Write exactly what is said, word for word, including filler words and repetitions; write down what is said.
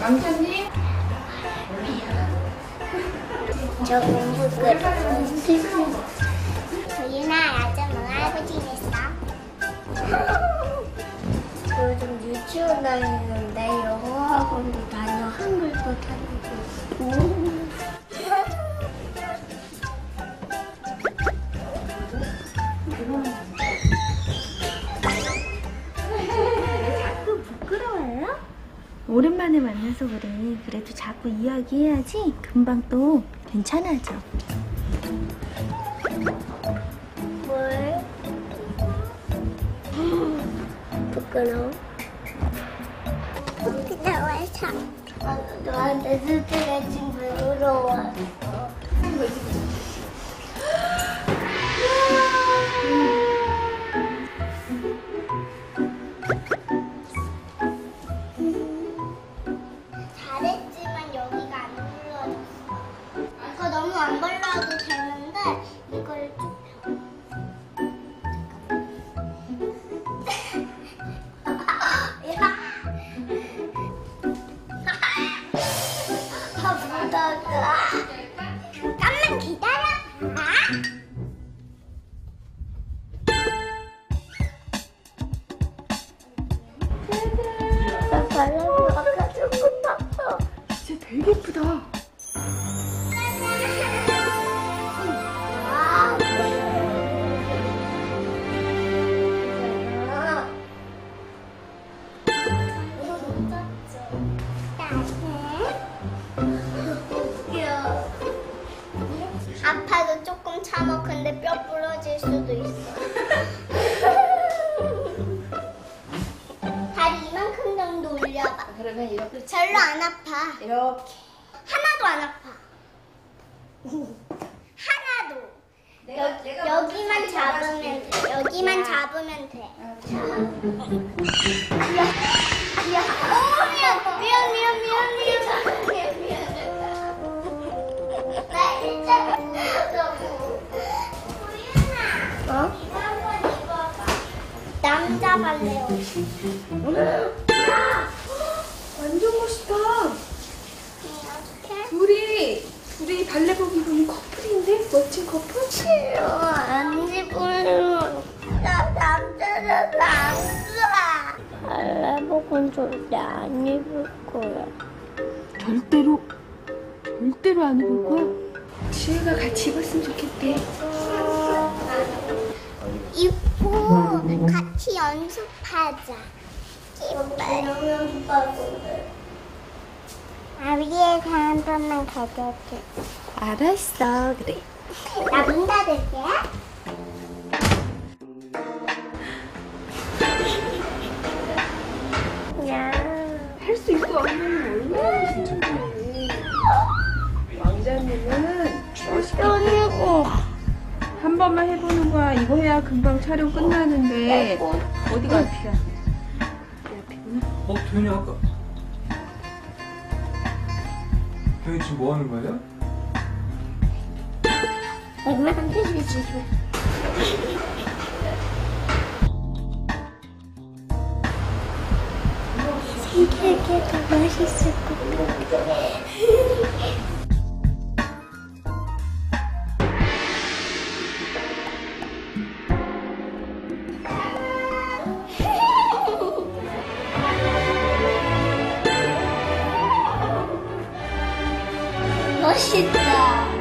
남편님? 저 공부 끝. 유나, 아줌마 할아버지 됐어? 저 요즘 유치원 다니는데 영어 학원도 다녀, 한글도 다니고. 오랜만에 만나서 그래. 그래도 자꾸 이야기해야지 금방 또 괜찮아져. 뭘? 부끄러워? 부끄러워서 너한테 스트레칭 부끄러워. 안 발라도 되는데 이걸 좀 잠깐만 기다려. 아? 진짜 되게 예쁘다. 아파도 조금 참아. 근데 뼈 부러질 수도 있어. 다리 이만큼 정도 올려봐. 그러면 이렇게 절로 안 아파. 이렇게 하나도 안 아파. 하나도. 내가, 여, 내가 여기만 잡으면 돼. 여기만 야. 잡으면 돼. 미안 미안 미안 미안 미안 미안. 어? 남자 발레 옷. 완전 멋있다. 어떡해? 둘이 둘이 발레복 입으면 커플인데? 멋진 커플? 싫어. 안 입으려. 나 남자는 안 좋아. 발레복은 절대 안 입을 거야. 절대로? 절대로 안 입을 거야? 지우가 같이 입었으면 좋겠대. 입고 같이 연습하자. 아, 위에 한 번만 가져줘. 알았어, 그래. 나 문 닫을게. 할 수 있고 왕자님은 얼마나 신청해. 왕자님은 떨리고 한 번만 해보는 거야. 이거 해야 금방 촬영 끝나는데. 어, 어. 어디가 앞이야? 앞이구나. 어? 도현이 아까 도현이 지금 뭐 하는 거예요? 엄마 삼촌이 지금 생각해 더 맛있을 것 같아. 멋있다.